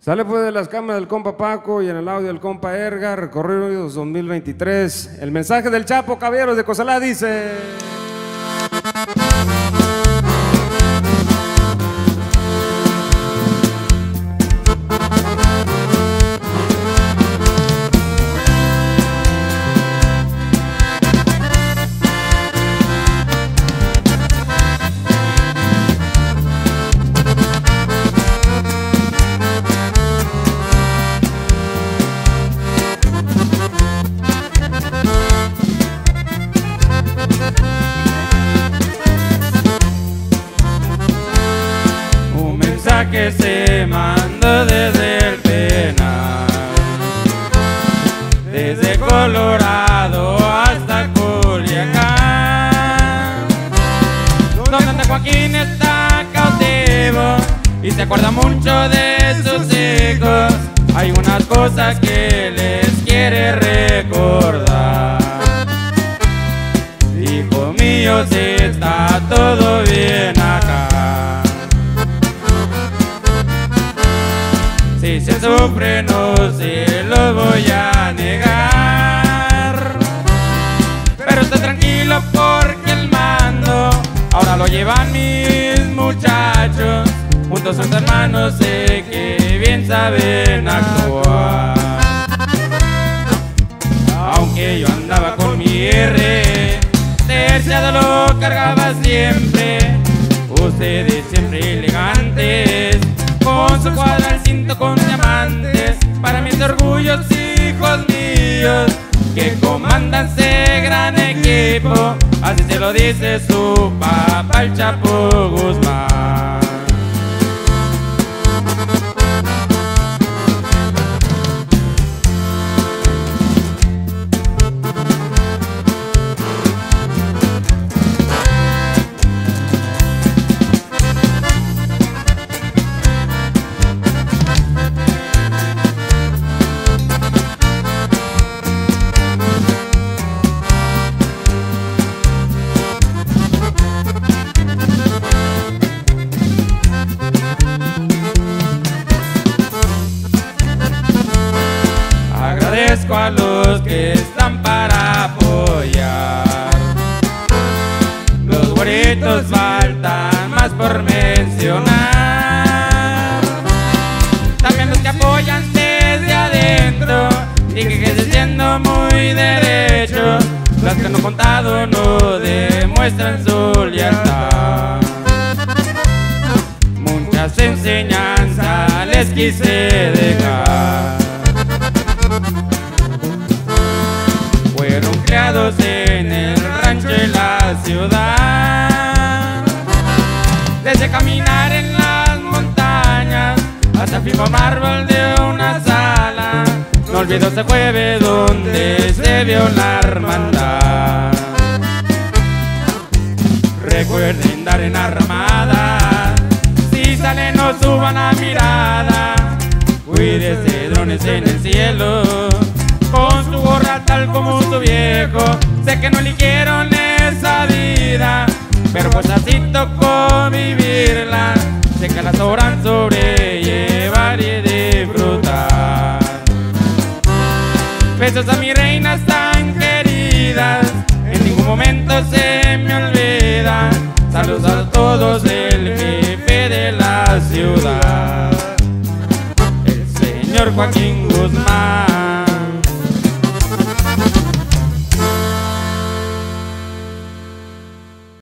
Sale pues de las cámaras del compa Paco y en el audio del compa Erga, recorridos 2023. El mensaje del Chapo Caballeros de Cosalá dice... que se manda desde el penal, desde Colorado hasta Culiacán, donde Joaquín está cautivo y se acuerda mucho de sus hijos. Hay unas cosas que les quiere recordar. Hijo mío, si está todo bien acá, si se sufre no se lo voy a negar, pero está tranquilo porque el mando ahora lo llevan mis muchachos. Juntos son hermanos, sé que bien saben actuar. Aunque yo andaba con mi R, terciado lo cargaba siempre. Ustedes siempre elegantes, con su cuadra al cinto con diamantes. Para mis orgullos, hijos míos, que comandan ese gran equipo. Así se lo dice su papá, el Chapo Guzmán. Agradezco a los que están para apoyar. Los güeritos faltan más por mencionar. También los que apoyan desde adentro y que estén siendo muy derechos. Las que no han contado no demuestran su lealtad. Muchas enseñanzas les quise dejar. Fueron criados en el rancho y la ciudad, desde caminar en las montañas hasta fijo mármol de una sala. No olvido ese jueves donde se vio la hermandad. Recuerden dar en armada, si salen no suban la mirada. Cuídese, drones en el cielo, con su gorra tal como su viejo. Sé que no eligieron esa vida, pero pues así tocó vivirla. Sé que la sabrán sobrellevar y disfrutar. Besos a mis reinas tan queridas, en ningún momento se me olvida. Saludos a todos el jefe de la ciudad, Joaquín Guzmán.